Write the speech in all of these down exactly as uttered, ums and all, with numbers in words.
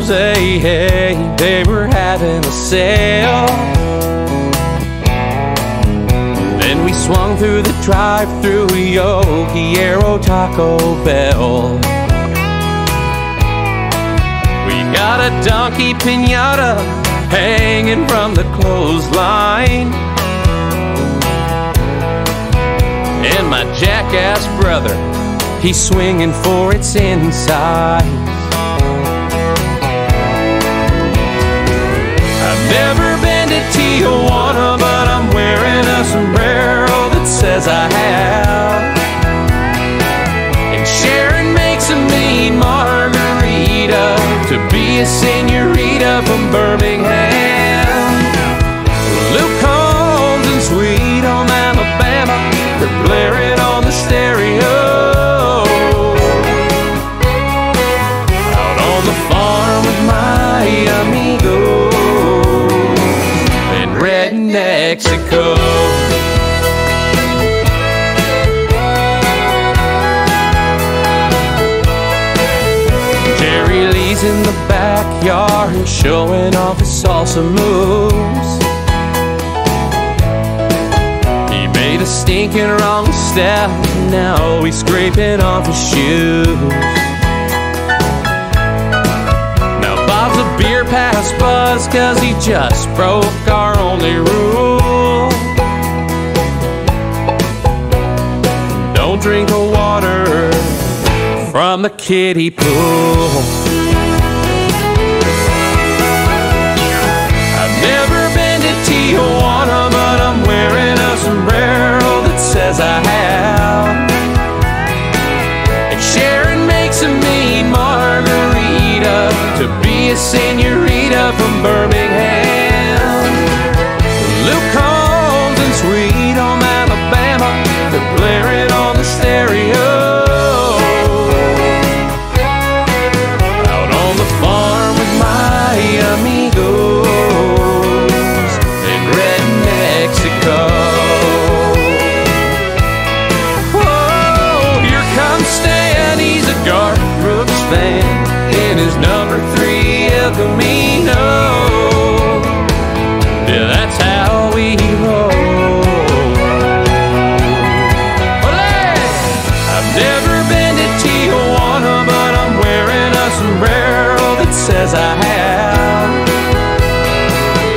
Jose, hey, they were having a sale. Then we swung through the drive-thru, yo, quiero Taco Bell. We got a donkey piñata hanging from the clothesline, and my jackass brother, he's swinging for its insides. I've never been to Tijuana, but I'm wearing a sombrero that says I have. And Sharon makes a mean margarita to be a señorita from Birmingham. Luke Combs and Sweet Home Alabama, they're blaring on the stereo. Out on the farm with my amigo in Rednexico. Jerry Lee's in the backyard and showing off his salsa moves. He made a stinking wrong step, now he's scraping off his shoes. A beer pass buzz, cause he just broke our only rule. Don't drink the water from the kiddie pool. I've never been to Tijuana, but I'm wearing a sombrero that says I have. And Sharon makes a mean margarita to be a señorita from Birmingham. Luke Combs and Sweet Home Alabama, they're blaring on the stereo. Out on the farm with my amigos in Rednexico. Oh, here comes Stan, he's a Garth Brooks fan, in his number three El Camino. Yeah, that's how we roll. Olé! I've never been to Tijuana, but I'm wearing a sombrero that says I have.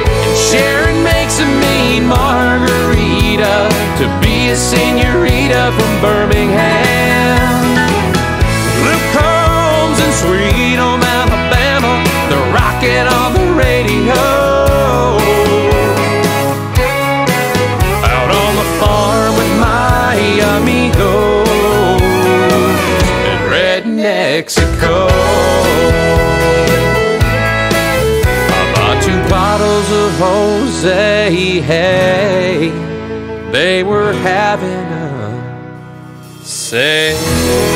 And Sharon makes a mean margarita to be a señorita from Birmingham. Luke Combs and Sweet Home Alabama, they're rocking on the radio. Out on the farm with my amigos in Rednexico. I bought two bottles of Jose, hey, they were having a sale.